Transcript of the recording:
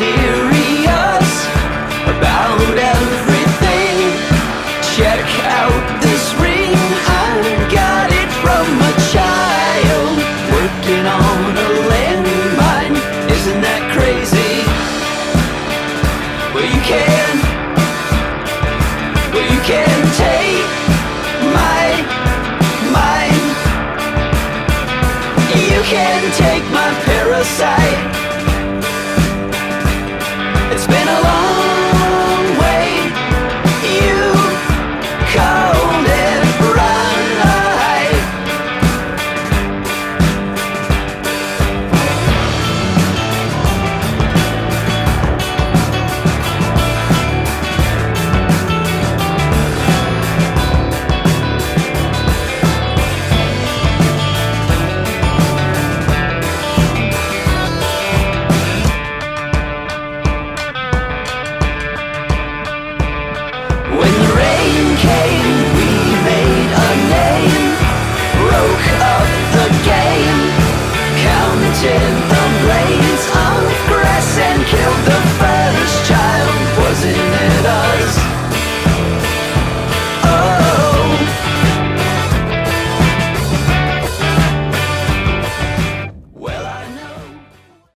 here.